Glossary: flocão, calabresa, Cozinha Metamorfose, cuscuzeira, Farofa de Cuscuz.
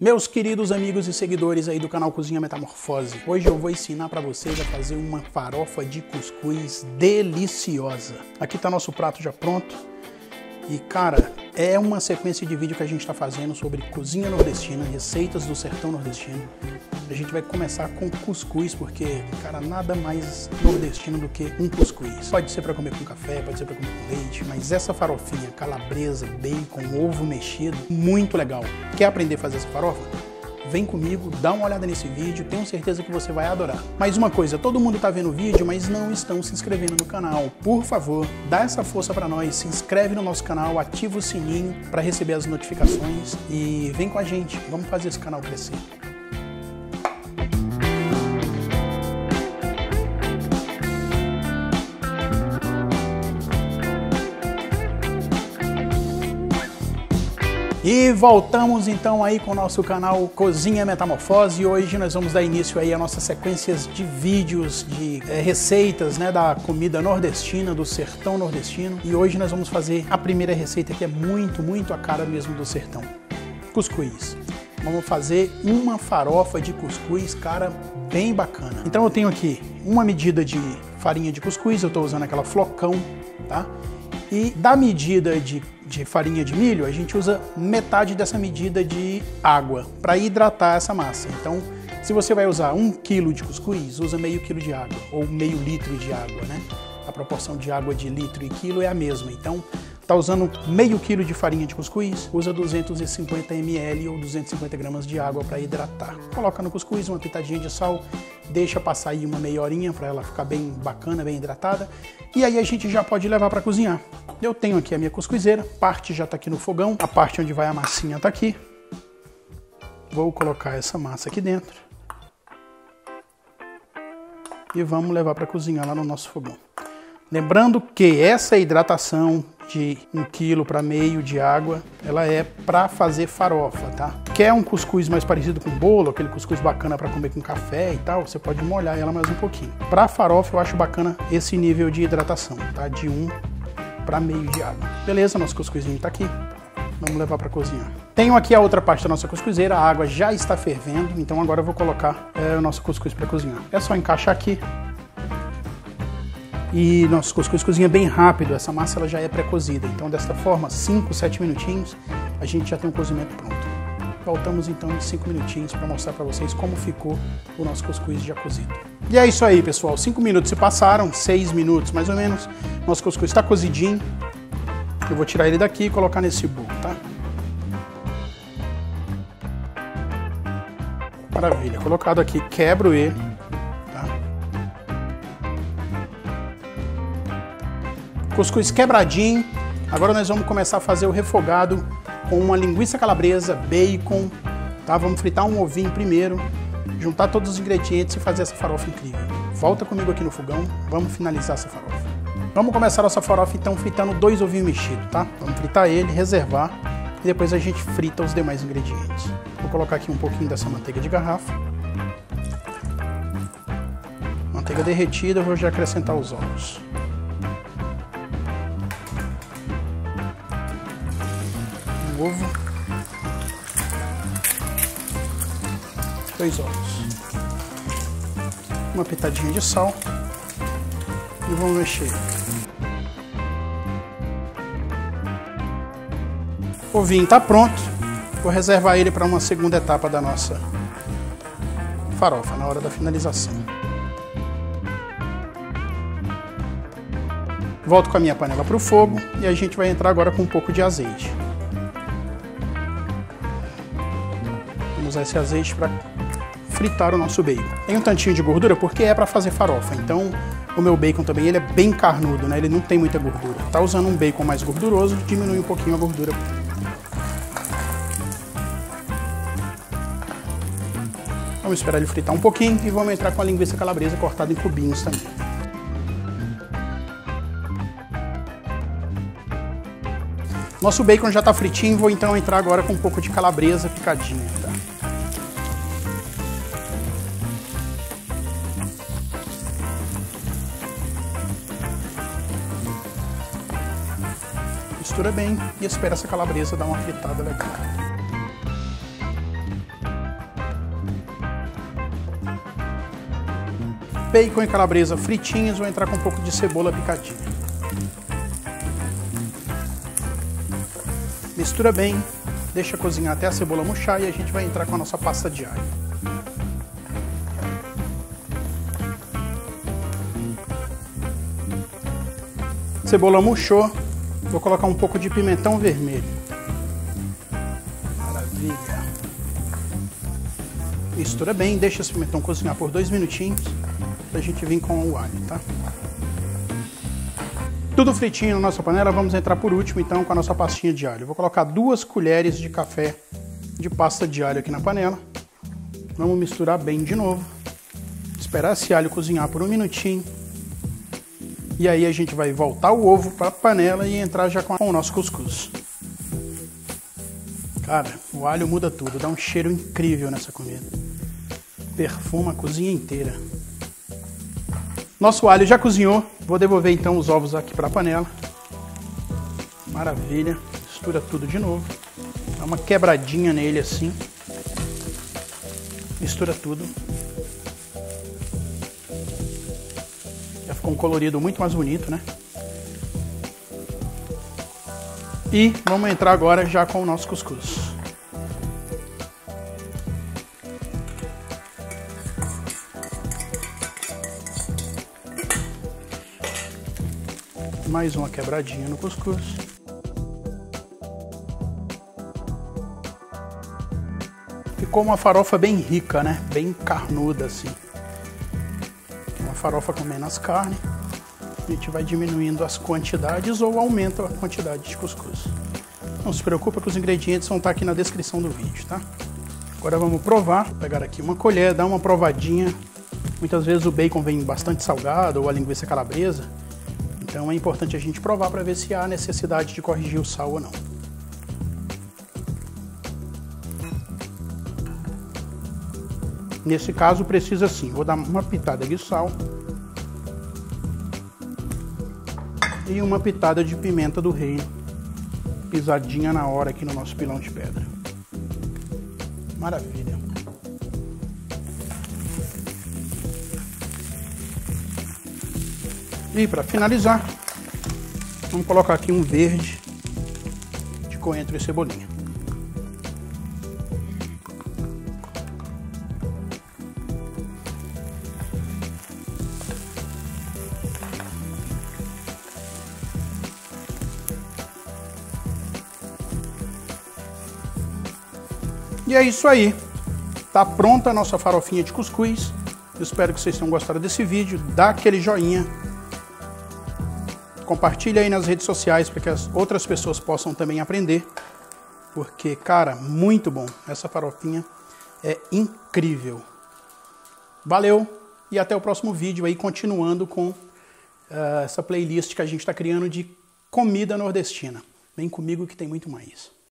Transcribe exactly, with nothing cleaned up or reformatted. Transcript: Meus queridos amigos e seguidores aí do canal Cozinha Metamorfose, hoje eu vou ensinar para vocês a fazer uma farofa de cuscuz deliciosa. Aqui tá nosso prato já pronto e, cara, é uma sequência de vídeo que a gente está fazendo sobre cozinha nordestina, receitas do sertão nordestino. A gente vai começar com cuscuz porque, cara, nada mais nordestino do que um cuscuz. Pode ser para comer com café, pode ser para comer com leite, mas essa farofinha, calabresa, bacon, ovo mexido, muito legal. Quer aprender a fazer essa farofa? Vem comigo, dá uma olhada nesse vídeo, tenho certeza que você vai adorar. Mais uma coisa, todo mundo tá vendo o vídeo, mas não estão se inscrevendo no canal. Por favor, dá essa força pra nós, se inscreve no nosso canal, ativa o sininho para receber as notificações e vem com a gente, vamos fazer esse canal crescer. E voltamos então aí com o nosso canal Cozinha Metamorfose e hoje nós vamos dar início aí a nossas sequências de vídeos, de é, receitas, né, da comida nordestina, do sertão nordestino. E hoje nós vamos fazer a primeira receita que é muito, muito a cara mesmo do sertão, cuscuz. Vamos fazer uma farofa de cuscuz, cara, bem bacana. Então eu tenho aqui uma medida de farinha de cuscuz, eu tô usando aquela flocão, tá? E da medida de, de farinha de milho, a gente usa metade dessa medida de água para hidratar essa massa. Então, se você vai usar um quilo de cuscuz, usa meio quilo de água, ou meio litro de água, né? A proporção de água de litro e quilo é a mesma. Então, tá usando meio quilo de farinha de cuscuz, usa duzentos e cinquenta mililitros ou duzentos e cinquenta gramas de água para hidratar. Coloca no cuscuz uma pitadinha de sal, deixa passar aí uma meia horinha para ela ficar bem bacana, bem hidratada. E aí a gente já pode levar para cozinhar. Eu tenho aqui a minha cuscuzeira, parte já tá aqui no fogão, a parte onde vai a massinha tá aqui. Vou colocar essa massa aqui dentro. E vamos levar para cozinhar lá no nosso fogão. Lembrando que essa hidratação de um quilo para meio de água, ela é para fazer farofa, tá? Quer um cuscuz mais parecido com bolo, aquele cuscuz bacana para comer com café e tal, você pode molhar ela mais um pouquinho. Para farofa eu acho bacana esse nível de hidratação, tá? De um para meio de água. Beleza, nosso cuscuzinho tá aqui. Vamos levar para cozinhar. Tenho aqui a outra parte da nossa cuscuzeira, a água já está fervendo, então agora eu vou colocar é, o nosso cuscuz para cozinhar. É só encaixar aqui. E nosso cuscuz cozinha bem rápido, essa massa ela já é pré-cozida. Então, desta forma, cinco, sete minutinhos, a gente já tem o cozimento pronto. Voltamos então em cinco minutinhos para mostrar para vocês como ficou o nosso cuscuz já cozido. E é isso aí, pessoal. cinco minutos se passaram, seis minutos mais ou menos. Nosso cuscuz está cozidinho. Eu vou tirar ele daqui e colocar nesse bowl, tá? Maravilha. Colocado aqui, quebro ele. Cuscuz quebradinho, agora nós vamos começar a fazer o refogado com uma linguiça calabresa, bacon, tá? Vamos fritar um ovinho primeiro, juntar todos os ingredientes e fazer essa farofa incrível. Volta comigo aqui no fogão, vamos finalizar essa farofa. Vamos começar a nossa farofa então fritando dois ovinhos mexidos, tá? Vamos fritar ele, reservar e depois a gente frita os demais ingredientes. Vou colocar aqui um pouquinho dessa manteiga de garrafa. Manteiga derretida, eu vou já acrescentar os ovos. Ovo, dois ovos, uma pitadinha de sal e vamos mexer. O ovinho está pronto, vou reservar ele para uma segunda etapa da nossa farofa, na hora da finalização. Volto com a minha panela para o fogo e a gente vai entrar agora com um pouco de azeite. Usar esse azeite para fritar o nosso bacon. Tem um tantinho de gordura porque é para fazer farofa, então o meu bacon também ele é bem carnudo, né? Ele não tem muita gordura. Tá usando um bacon mais gorduroso, diminui um pouquinho a gordura. Vamos esperar ele fritar um pouquinho e vamos entrar com a linguiça calabresa cortada em cubinhos também. Nosso bacon já tá fritinho, vou então entrar agora com um pouco de calabresa picadinha, tá? Mistura bem e espera essa calabresa dar uma fritada legal. bacon e calabresa fritinhos, vou entrar com um pouco de cebola picadinha. Mistura bem, deixa cozinhar até a cebola murchar e a gente vai entrar com a nossa pasta de alho. Cebola murchou, vou colocar um pouco de pimentão vermelho. Maravilha! Mistura bem, deixa esse pimentão cozinhar por dois minutinhos pra gente vir com o alho, tá? Tudo fritinho na nossa panela, vamos entrar por último então com a nossa pastinha de alho. Vou colocar duas colheres de café de pasta de alho aqui na panela. Vamos misturar bem de novo, esperar esse alho cozinhar por um minutinho. E aí a gente vai voltar o ovo para a panela e entrar já com o nosso cuscuz. Cara, o alho muda tudo, dá um cheiro incrível nessa comida. Perfuma a cozinha inteira. Nosso alho já cozinhou, vou devolver então os ovos aqui para a panela. Maravilha, mistura tudo de novo. Dá uma quebradinha nele assim. Mistura tudo. Um colorido muito mais bonito, né? E vamos entrar agora já com o nosso cuscuz. Mais uma quebradinha no cuscuz. Ficou uma farofa bem rica, né? Bem carnuda assim. Farofa com menos carne, a gente vai diminuindo as quantidades ou aumenta a quantidade de cuscuz. Não se preocupa que os ingredientes vão estar aqui na descrição do vídeo, tá? Agora vamos provar, vou pegar aqui uma colher, dar uma provadinha. Muitas vezes o bacon vem bastante salgado ou a linguiça calabresa, então é importante a gente provar para ver se há necessidade de corrigir o sal ou não. Nesse caso precisa sim, vou dar uma pitada de sal e uma pitada de pimenta do reino, pisadinha na hora aqui no nosso pilão de pedra. Maravilha! E para finalizar, vamos colocar aqui um verde de coentro e cebolinha. E é isso aí, tá pronta a nossa farofinha de cuscuz. Eu espero que vocês tenham gostado desse vídeo, dá aquele joinha, compartilha aí nas redes sociais para que as outras pessoas possam também aprender, porque cara, muito bom, essa farofinha é incrível. Valeu e até o próximo vídeo aí, continuando com uh, essa playlist que a gente está criando de comida nordestina. Vem comigo que tem muito mais.